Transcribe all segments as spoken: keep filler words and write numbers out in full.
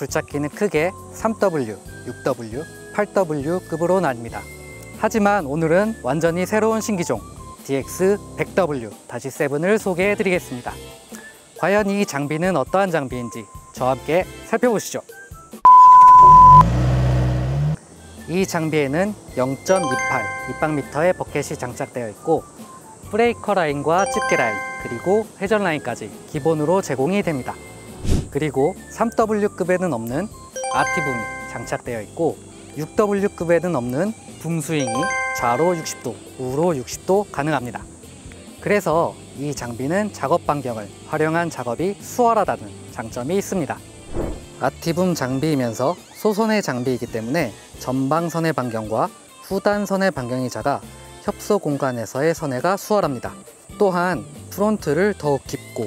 굴착기는 크게 삼 더블유, 육 더블유, 팔 더블유 급으로 나뉩니다. 하지만 오늘은 완전히 새로운 신기종 디엑스 백 더블유 칠 을 소개해 드리겠습니다. 과연 이 장비는 어떠한 장비인지 저와 함께 살펴보시죠. 이 장비에는 영 점 이팔 입방미터의 버켓이 장착되어 있고 브레이커 라인과 집게 라인 그리고 회전 라인까지 기본으로 제공이 됩니다. 그리고 삼 더블유 급에는 없는 아티붐이 장착되어 있고 육 더블유 급에는 없는 붐스윙이 좌로 육십 도, 우로 육십 도 가능합니다. 그래서 이 장비는 작업 반경을 활용한 작업이 수월하다는 장점이 있습니다. 아티붐 장비이면서 소선의 장비이기 때문에 전방선의 반경과 후단선의 반경이 작아 협소 공간에서의 선회가 수월합니다. 또한 프론트를 더욱 깊고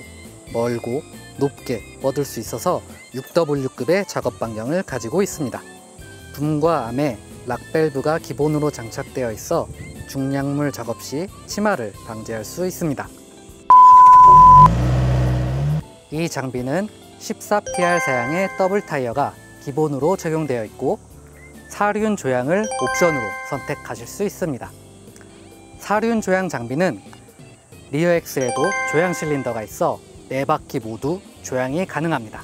멀고 높게 뻗을 수 있어서 육 더블유 급의 작업 반경을 가지고 있습니다. 붐과 암에 락밸브가 기본으로 장착되어 있어 중량물 작업 시 치마를 방지할 수 있습니다. 이 장비는 십사 피 알 사양의 더블 타이어가 기본으로 적용되어 있고 사륜 조향을 옵션으로 선택하실 수 있습니다. 사륜 조향 장비는 리어 엑스에도 조향 실린더가 있어 네 바퀴 모두 조향이 가능합니다.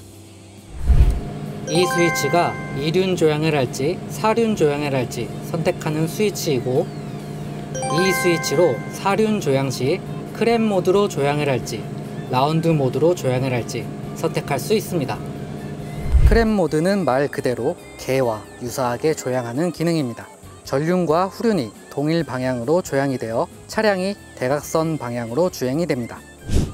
이 스위치가 이륜 조향을 할지 사륜 조향을 할지 선택하는 스위치이고 이 스위치로 사륜 조향 시 크랩 모드로 조향을 할지 라운드 모드로 조향을 할지 선택할 수 있습니다. 크랩 모드는 말 그대로 개와 유사하게 조향하는 기능입니다. 전륜과 후륜이 동일 방향으로 조향이 되어 차량이 대각선 방향으로 주행이 됩니다.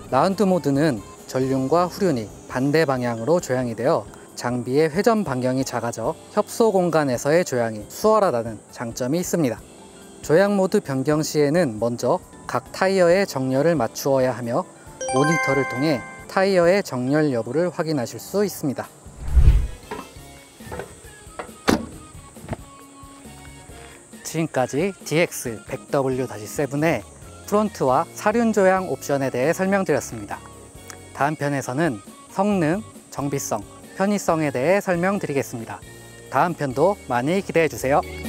라운드 모드는 전륜과 후륜이 반대 방향으로 조향이 되어 장비의 회전 반경이 작아져 협소 공간에서의 조향이 수월하다는 장점이 있습니다. 조향 모드 변경 시에는 먼저 각 타이어의 정렬을 맞추어야 하며 모니터를 통해 타이어의 정렬 여부를 확인하실 수 있습니다. 지금까지 디엑스 백 더블유 칠 의 프론트와 사륜 조향 옵션에 대해 설명드렸습니다. 다음 편에서는 성능, 정비성, 편의성에 대해 설명드리겠습니다. 다음 편도 많이 기대해주세요.